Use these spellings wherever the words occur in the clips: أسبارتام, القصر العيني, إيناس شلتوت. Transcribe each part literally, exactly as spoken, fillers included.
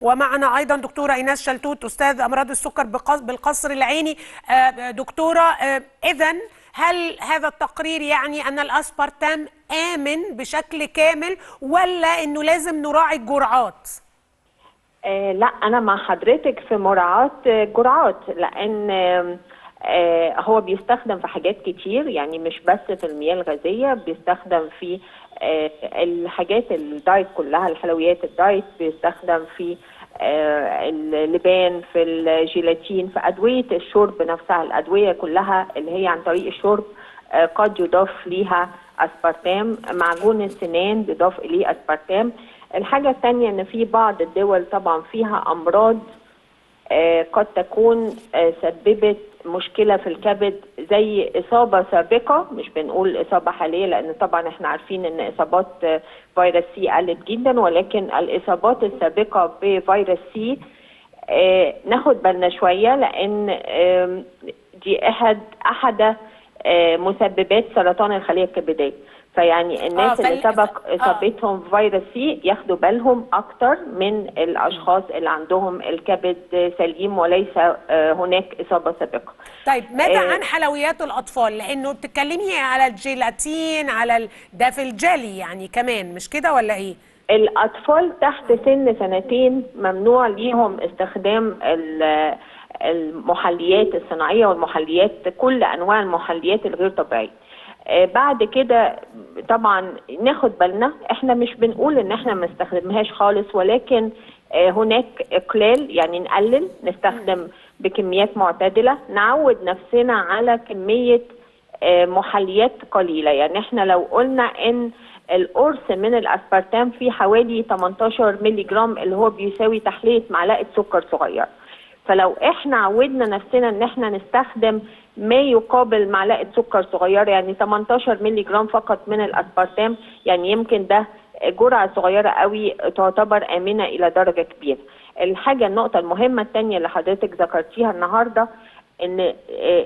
ومعنا أيضا دكتورة إيناس شلتوت أستاذ أمراض السكر بالقصر العيني. دكتورة، إذا هل هذا التقرير يعني أن الأسبارتام آمن بشكل كامل ولا أنه لازم نراعي الجرعات؟ آه لا، أنا مع حضرتك في مراعاة الجرعات، لأن آه هو بيستخدم في حاجات كتير، يعني مش بس في المياه الغازية، بيستخدم في آه الحاجات الدايت كلها، الحلويات الدايت، بيستخدم في آه اللبان، في الجيلاتين، في أدوية الشرب نفسها، الأدوية كلها اللي هي عن طريق الشرب آه قد يضاف ليها أسبارتام، معجون السنان بيضاف إليه أسبارتام. الحاجة الثانية إن في بعض الدول طبعا فيها أمراض آه قد تكون آه سببت مشكلة في الكبد، زي إصابة سابقة، مش بنقول إصابة حالية لأن طبعا احنا عارفين إن إصابات فيروس سي قلت جدا، ولكن الإصابات السابقة بفيروس سي آه ناخد بالنا شوية، لأن آه دي أحد أحد آه مسببات سرطان الخلية الكبدية. فيعني الناس آه اللي سبق اصابتهم آه. فيروس سي ياخدوا بالهم اكتر من الاشخاص اللي عندهم الكبد سليم وليس هناك اصابه سابقه. طيب ماذا آه عن حلويات الاطفال؟ لانه بتتكلمي على الجيلاتين، على ده في الجلي يعني كمان، مش كده ولا ايه؟ الاطفال تحت سن سنتين ممنوع ليهم استخدام المحليات الصناعيه والمحليات، كل انواع المحليات الغير طبيعيه. بعد كده طبعا ناخد بالنا، احنا مش بنقول ان احنا ما نستخدمهاش خالص، ولكن هناك اقلال، يعني نقلل، نستخدم بكميات معتدله، نعود نفسنا على كميه محليات قليله. يعني احنا لو قلنا ان القرص من الاسبارتام فيه حوالي ثمانية عشر مللي جرام اللي هو بيساوي تحليه معلقه سكر صغير، فلو احنا عودنا نفسنا ان احنا نستخدم ما يقابل معلقه سكر صغيره، يعني ثمانية عشر مللي جرام فقط من الاسبارتام، يعني يمكن ده جرعه صغيره قوي تعتبر امنه الى درجه كبيره. الحاجه النقطه المهمه الثانيه اللي حضرتك ذكرتيها النهارده، ان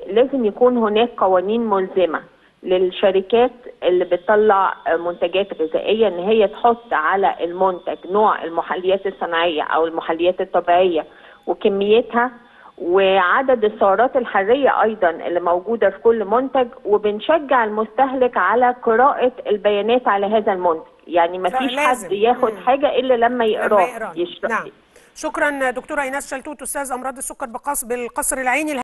لازم يكون هناك قوانين ملزمه للشركات اللي بتطلع منتجات غذائيه، ان هي تحط على المنتج نوع المحليات الصناعيه او المحليات الطبيعيه وكميتها وعدد السعرات الحريه ايضا اللي موجوده في كل منتج، وبنشجع المستهلك على قراءه البيانات على هذا المنتج، يعني ما فيش حد ياخد مم. حاجه الا لما يقراه. نعم. شكرا دكتوره إيناس شلتوت استاذ امراض السكر بالقصر العيني.